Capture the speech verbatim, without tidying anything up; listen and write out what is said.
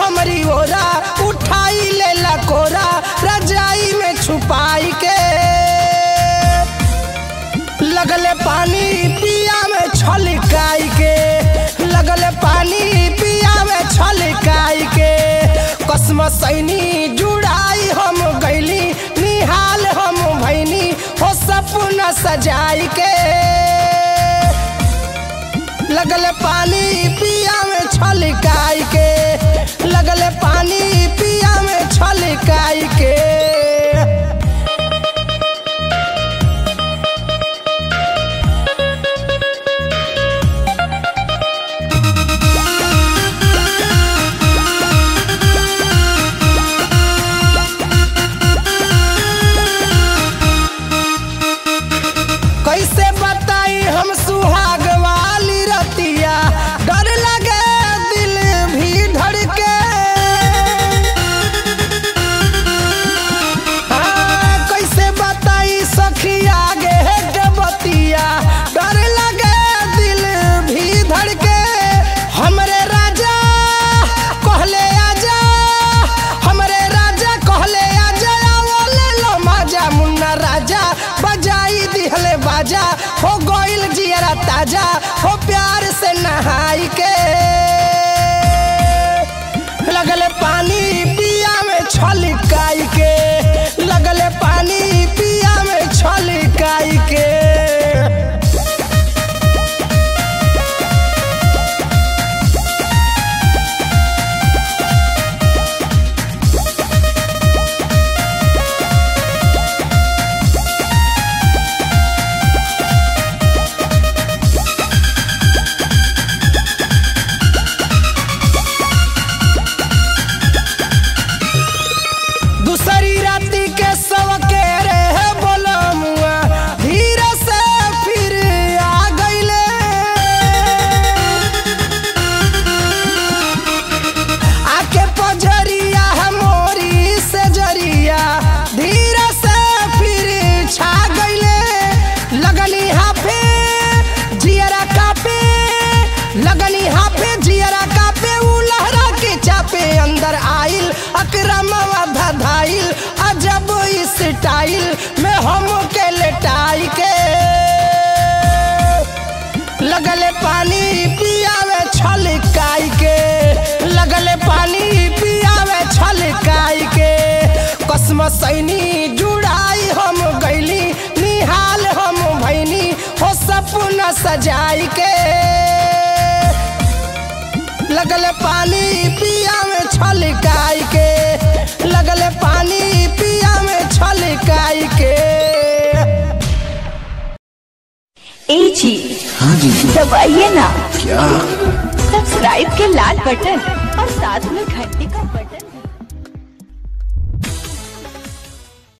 हमरी ओरा उठाई ले लकोरा रजाई में छुपाई के लगले पानी पिया में छलकाई के लगले पानी पिया में छलकाई के कसम सैनी जुड़ाई हम गैली निहाल हम भैनी हो सपना सजाई के लगल पानी पिया में छलकाई के लगल पानी पिया में छलकाई के कैसे बताई हम सुहाग हो गोइल जियरा ताजा हो प्यार से नहाई के लगले पानी पिया में छलकाई के लगले पानी पिया में छलकाई के अजब इस टाइल में हम के लेटाई के लगले पानी पिया में छलकाई के लगले पानी पिया में छलकाई के कसम सैनी जुड़ाई हम गैली निहाल हम भैनी हो सपना सजाई के लगले पानी पिया में छलकाई के लगले पानी पिया में छलकाई के। ए जी हाँ जी दबाइए ना क्या सब्सक्राइब के लाल बटन और साथ में घंटी का बटन।